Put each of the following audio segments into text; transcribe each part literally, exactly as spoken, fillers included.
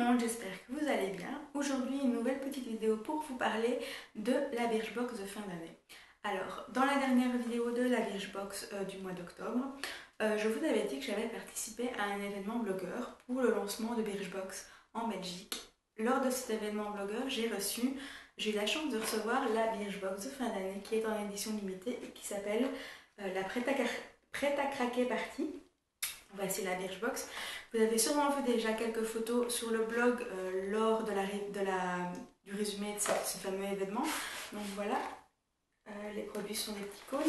monde, j'espère que vous allez bien. Aujourd'hui, une nouvelle petite vidéo pour vous parler de la Birchbox de fin d'année. Alors, dans la dernière vidéo de la Birchbox euh, du mois d'octobre, euh, je vous avais dit que j'avais participé à un événement blogueur pour le lancement de Birchbox en Belgique. Lors de cet événement blogueur, j'ai reçu, j'ai eu la chance de recevoir la Birchbox de fin d'année qui est en édition limitée et qui s'appelle euh, la prête à, prête à craquer partie. Voici la Birchbox. Vous avez sûrement vu déjà quelques photos sur le blog euh, lors de la, de la, du résumé de ce, ce fameux événement. Donc voilà, euh, les produits sont des petits cônes.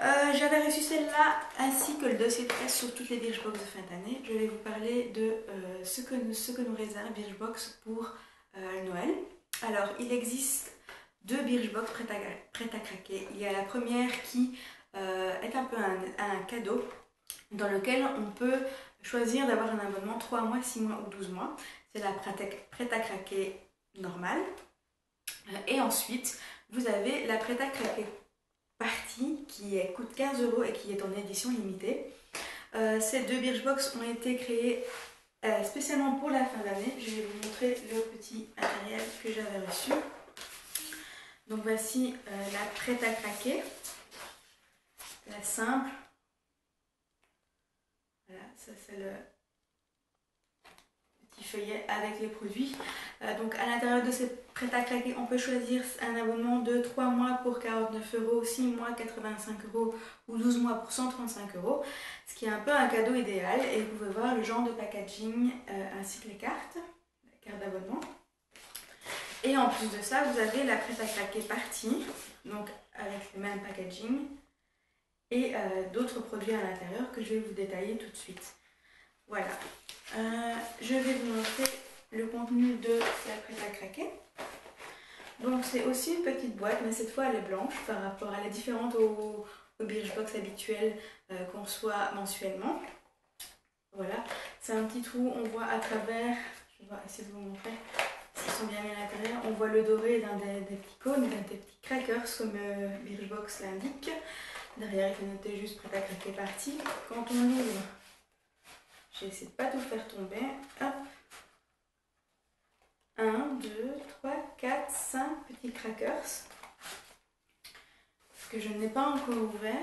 Euh, J'avais reçu celle-là ainsi que le dossier de presse sur toutes les Birchbox de fin d'année. Je vais vous parler de euh, ce, que nous, ce que nous réserve Birchbox pour euh, Noël. Alors, il existe deux Birchbox prêtes à, prêtes à craquer. Il y a la première qui euh, est un peu un, un cadeau, dans lequel on peut choisir d'avoir un abonnement trois mois, six mois ou douze mois. C'est la prête à craquer normale. Et ensuite, vous avez la prête à craquer partie qui est, coûte quinze euros et qui est en édition limitée. Euh, ces deux Birchbox ont été créés euh, spécialement pour la fin d'année. Je vais vous montrer le petit matériel que j'avais reçu. Donc voici euh, la prête à craquer, la simple. Voilà, ça c'est le petit feuillet avec les produits. Euh, donc à l'intérieur de cette prête à craquer, on peut choisir un abonnement de trois mois pour quarante-neuf euros, six mois quatre-vingt-cinq euros ou douze mois pour cent trente-cinq euros. Ce qui est un peu un cadeau idéal, et vous pouvez voir le genre de packaging euh, ainsi que les cartes, la carte d'abonnement. Et en plus de ça, vous avez la prête à craquer partie, donc avec le même packaging. Et euh, d'autres produits à l'intérieur que je vais vous détailler tout de suite. Voilà, euh, je vais vous montrer le contenu de la prête à craquer. Donc c'est aussi une petite boîte, mais cette fois elle est blanche par rapport à la différente aux, aux Birchbox habituelles euh, qu'on reçoit mensuellement. Voilà, c'est un petit trou, on voit à travers, je vais essayer de vous montrer, ils sont bien mis à l'intérieur, on voit le doré d'un des, des petits cônes, d'un des petits crackers comme euh, Birchbox l'indique. Derrière, il faut noter juste prête à craquer partie. Quand on l'ouvre, j'essaie de ne pas tout faire tomber. Hop. un, deux, trois, quatre, cinq petits crackers que je n'ai pas encore ouverts.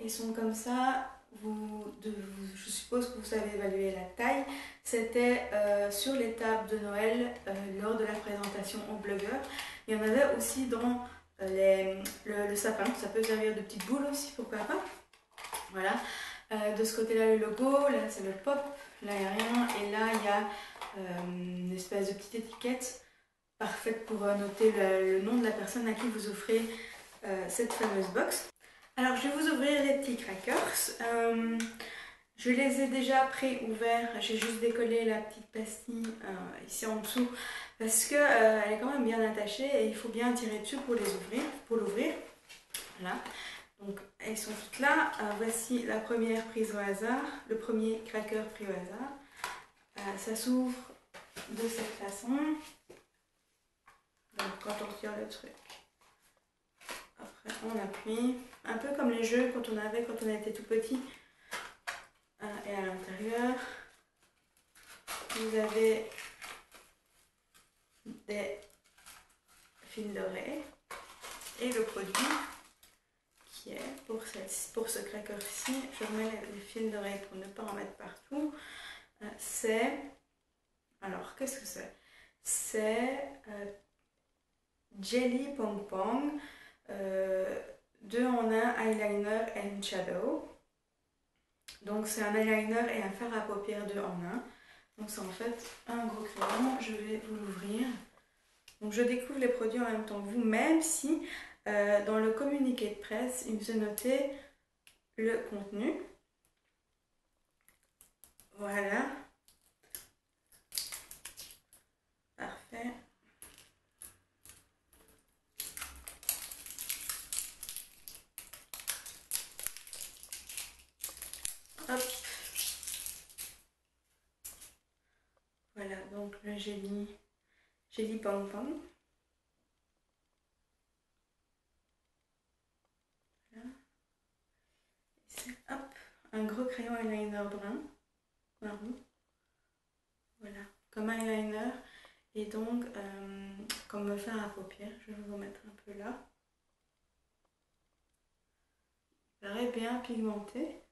Ils sont comme ça. Vous, de, vous, je suppose que vous savez évaluer la taille. C'était euh, sur les tables de Noël euh, lors de la présentation aux blogueurs. Il y en avait aussi dans Les, le, le sapin, ça peut servir de petite boule aussi, pourquoi pas. Voilà, euh, de ce côté là le logo, là c'est le pop, là il n'y a rien, et là il y a euh, une espèce de petite étiquette parfaite pour euh, noter le, le nom de la personne à qui vous offrez euh, cette fameuse box. Alors je vais vous ouvrir les petits crackers, euh, je les ai déjà pré-ouverts, j'ai juste décollé la petite pastille euh, ici en dessous parce qu'elle euh, est quand même bien attachée et il faut bien tirer dessus pour les ouvrir, pour l'ouvrir. Voilà, donc elles sont toutes là. Euh, voici la première prise au hasard, le premier cracker pris au hasard. Euh, ça s'ouvre de cette façon. Donc quand on retire le truc, après on appuie, un peu comme les jeux quand on avait quand on était tout petit. Et à l'intérieur, vous avez des fils dorés et le produit qui est pour, cette, pour ce cracker-ci. Je remets les fils dorés pour ne pas en mettre partout. C'est, alors qu'est-ce que c'est? C'est euh, Jelly Pong Pong euh, deux en un eyeliner and shadow. Donc c'est un eyeliner et un fard à paupières deux en un. Donc c'est en fait un gros crayon. Je vais vous l'ouvrir. Donc je découvre les produits en même temps que vous, même si euh, dans le communiqué de presse, il me faisait noter le contenu. Voilà. Parfait. Hop. Voilà, donc le jelly, jelly pom pom. Voilà. Ici, hop, un gros crayon eyeliner brun, marron. comme eyeliner. Et donc, euh, comme faire à paupières, je vais vous mettre un peu là. Il paraît bien pigmenté.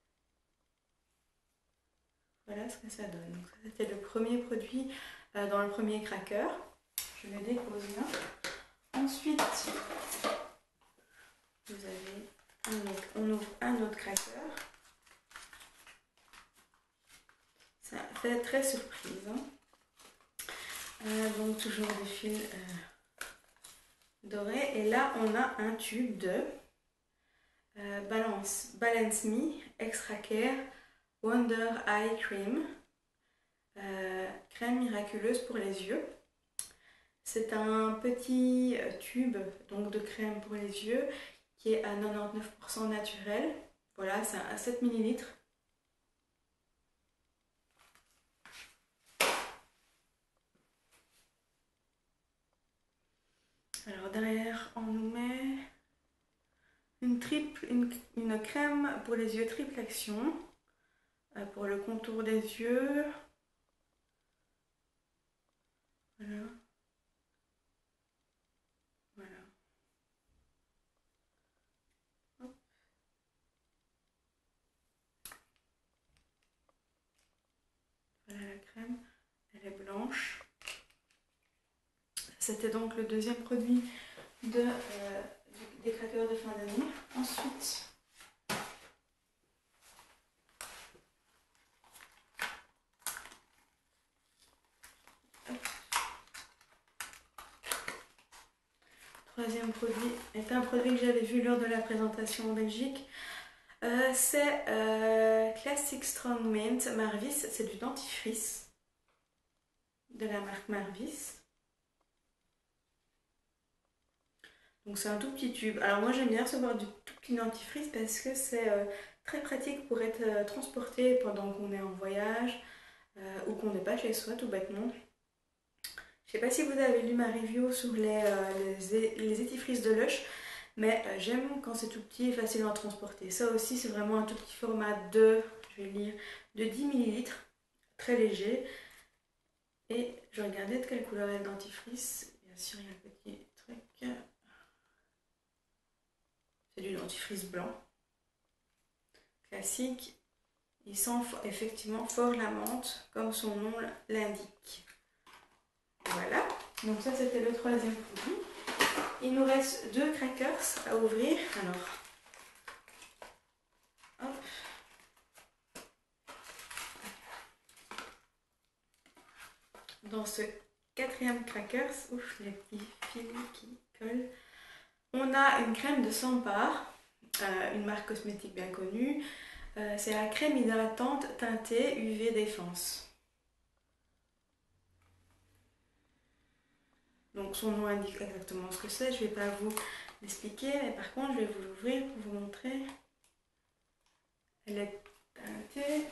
Voilà ce que ça donne. Donc, ça, c'était le premier produit euh, dans le premier cracker. Je le dépose là. Ensuite, vous avez un autre, on ouvre un autre cracker. Ça fait très surprise. Hein. Euh, donc toujours des fils euh, dorés. Et là, on a un tube de euh, Balance, Balance Me Extra Care Wonder Eye Cream, euh, crème miraculeuse pour les yeux. C'est un petit tube donc de crème pour les yeux qui est à quatre-vingt-dix-neuf pour cent naturel. Voilà, c'est à sept millilitres. Alors derrière, on nous met une, triple, une, une crème pour les yeux triple action, euh, pour le contour des yeux. Voilà. Voilà. Hop. Voilà la crème, elle est blanche. C'était donc le deuxième produit de, euh, des crackers de fin d'année. Ensuite, hop. Troisième produit est un produit que j'avais vu lors de la présentation en Belgique. Euh, c'est euh, Classic Strong Mint Marvis. C'est du dentifrice de la marque Marvis. Donc c'est un tout petit tube. Alors moi j'aime bien recevoir du tout petit dentifrice parce que c'est euh, très pratique pour être euh, transporté pendant qu'on est en voyage euh, ou qu'on n'est pas chez soi tout bêtement. Je sais pas si vous avez lu ma review sur les, euh, les, les dentifrices de Lush, mais euh, j'aime quand c'est tout petit et facile à transporter. Ça aussi c'est vraiment un tout petit format de, je vais lire, de dix millilitres, très léger. Et je regardais de quelle couleur est le dentifrice. Bien sûr il y a un petit truc. C'est du dentifrice blanc, classique. Il sent effectivement fort la menthe, comme son nom l'indique. Voilà, donc ça c'était le troisième produit. Il nous reste deux crackers à ouvrir. Alors, hop. Dans ce quatrième crackers, ouf, les petits fils qui collent. On a une crème de Sampar, euh, une marque cosmétique bien connue. Euh, c'est la crème hydratante teintée U V Défense. Donc son nom indique exactement ce que c'est. Je ne vais pas vous l'expliquer, mais par contre je vais vous l'ouvrir pour vous montrer. Elle est teintée.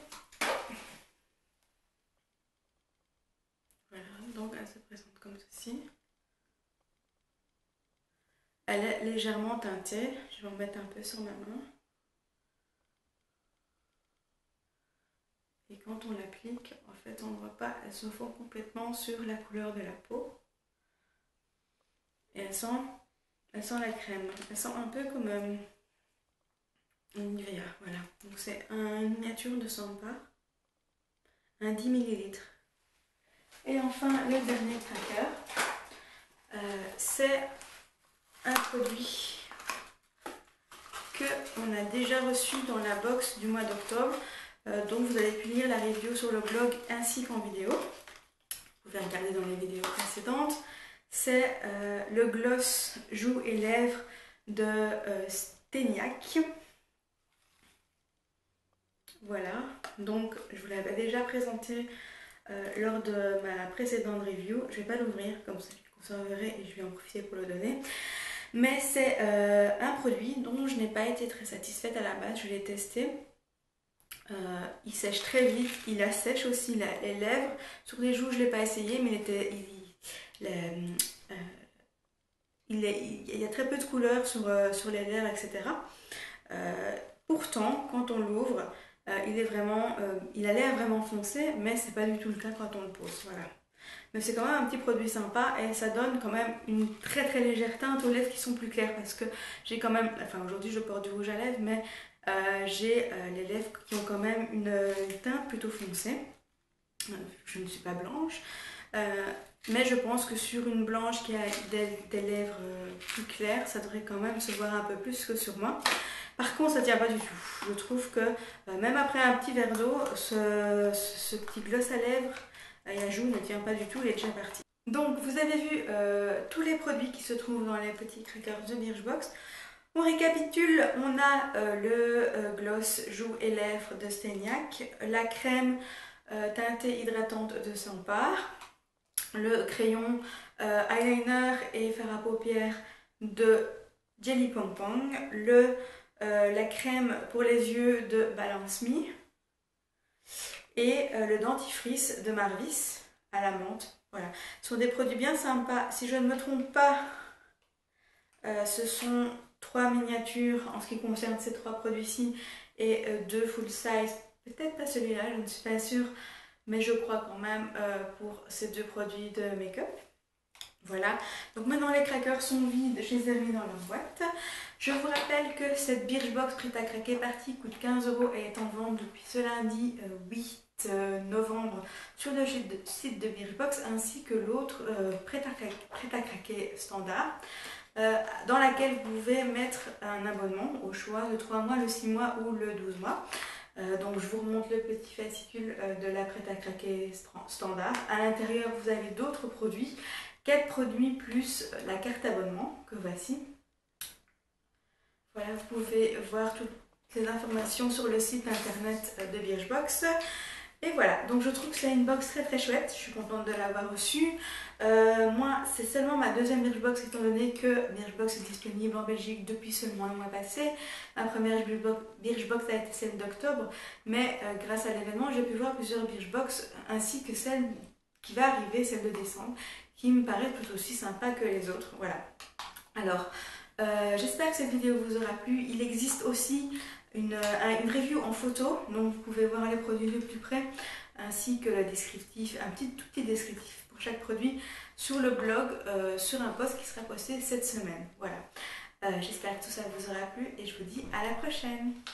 Voilà, donc elle se présente comme ceci. Elle est légèrement teintée, je vais en mettre un peu sur ma main. Et quand on l'applique, en fait on ne voit pas, elle se fond complètement sur la couleur de la peau. Et elle sent, elle sent la crème, elle sent un peu comme euh, une Nivea, voilà. Donc c'est un, une miniature de Sampar, un dix millilitres. Et enfin le dernier cracker, euh, c'est un produit que on a déjà reçu dans la box du mois d'octobre, euh, dont vous avez pu lire la review sur le blog ainsi qu'en vidéo. Vous pouvez regarder dans les vidéos précédentes. C'est euh, le gloss joues et lèvres de euh, Steniac. Voilà, donc je vous l'avais déjà présenté euh, lors de ma précédente review. Je ne vais pas l'ouvrir comme ça, je le conserverai et je vais en profiter pour le donner. Mais c'est euh, un produit dont je n'ai pas été très satisfaite à la base, je l'ai testé. Euh, il sèche très vite, il assèche aussi la, les lèvres. Sur les joues, je ne l'ai pas essayé, mais il, était, il, il, euh, il, est, il, il y a très peu de couleurs sur, euh, sur les lèvres, et cetera. Euh, pourtant, quand on l'ouvre, euh, il est vraiment, euh, il a l'air vraiment foncé, mais ce n'est pas du tout le cas quand on le pose. Voilà. Mais c'est quand même un petit produit sympa et ça donne quand même une très très légère teinte aux lèvres qui sont plus claires, parce que j'ai quand même, enfin aujourd'hui je porte du rouge à lèvres, mais euh, j'ai euh, les lèvres qui ont quand même une, une teinte plutôt foncée. Je ne suis pas blanche, euh, mais je pense que sur une blanche qui a des, des lèvres plus claires, ça devrait quand même se voir un peu plus que sur moi. Par contre, ça ne tient pas du tout. Je trouve que euh, même après un petit verre d'eau, ce, ce, ce petit gloss à lèvres et à joues ne tient pas du tout, il est déjà parti. Donc vous avez vu euh, tous les produits qui se trouvent dans les petits crackers de Birchbox. On récapitule, on a euh, le euh, gloss joues et lèvres de Steniac, la crème euh, teintée hydratante de Sampar, le crayon euh, eyeliner et fer à paupières de Jelly Pong Pong, le Euh, la crème pour les yeux de Balance Me et euh, le dentifrice de Marvis à la menthe. Voilà, ce sont des produits bien sympas. Si je ne me trompe pas, euh, ce sont trois miniatures en ce qui concerne ces trois produits-ci et euh, deux full size. Peut-être pas celui-là, je ne suis pas sûre, mais je crois quand même euh, pour ces deux produits de make-up. Voilà, donc maintenant les crackers sont vides, je les ai remis dans leur boîte. Je vous rappelle que cette Birchbox prête à craquer partie coûte quinze euros et est en vente depuis ce lundi huit novembre sur le site de Birchbox, ainsi que l'autre euh, prête à craquer standard, euh, dans laquelle vous pouvez mettre un abonnement au choix de trois mois, le six mois ou le douze mois. Euh, donc je vous remonte le petit fascicule euh, de la prête à craquer standard. À l'intérieur vous avez d'autres produits. quatre produits plus la carte abonnement que voici. Voilà, vous pouvez voir toutes les informations sur le site internet de Birchbox. Et voilà, donc je trouve que c'est une box très très chouette, je suis contente de l'avoir reçue. Euh, moi, c'est seulement ma deuxième Birchbox, étant donné que Birchbox est disponible en Belgique depuis seulement le mois passé. Ma première Birchbox a été celle d'octobre, mais euh, grâce à l'événement, j'ai pu voir plusieurs Birchbox, ainsi que celle qui va arriver, celle de décembre, qui me paraît tout aussi sympa que les autres. Voilà. Alors, euh, j'espère que cette vidéo vous aura plu. Il existe aussi une, une review en photo, donc vous pouvez voir les produits de plus près, ainsi que le descriptif, un petit, tout petit descriptif pour chaque produit, sur le blog, euh, sur un post qui sera posté cette semaine. Voilà. Euh, j'espère que tout ça vous aura plu et je vous dis à la prochaine.